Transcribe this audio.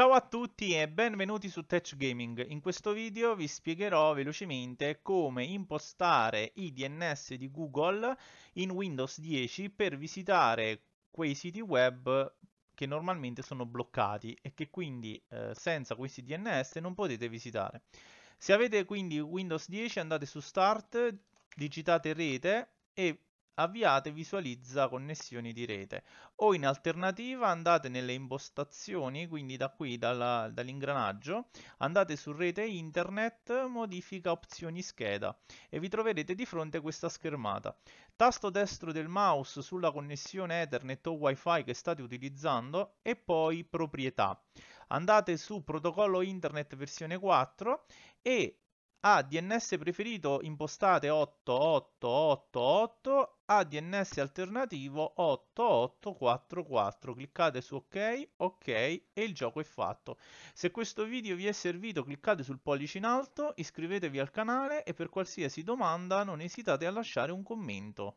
Ciao a tutti e benvenuti su Tech Gaming. In questo video vi spiegherò velocemente come impostare i DNS di Google in Windows 10 per visitare quei siti web che normalmente sono bloccati e che quindi senza questi DNS non potete visitare. Se avete quindi Windows 10 andate su Start, digitate rete e avviate visualizza connessioni di rete, o in alternativa andate nelle impostazioni, quindi da qui dall'ingranaggio andate su rete internet, modifica opzioni scheda e vi troverete di fronte a questa schermata. Tasto destro del mouse sulla connessione Ethernet o Wi-Fi che state utilizzando e poi proprietà. Andate su protocollo internet versione 4 e a DNS preferito impostate 8888, a DNS alternativo 8844, cliccate su ok e il gioco è fatto. Se questo video vi è servito cliccate sul pollice in alto, iscrivetevi al canale e per qualsiasi domanda non esitate a lasciare un commento.